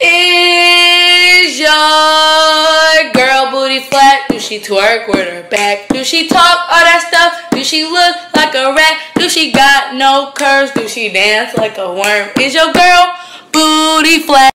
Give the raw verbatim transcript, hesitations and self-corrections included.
is your girl booty flat? Do she twerk with her back? Do she talk all that stuff? Do she look like a rat? Do she got no curves? Do she dance like a worm? Is your girl booty flat?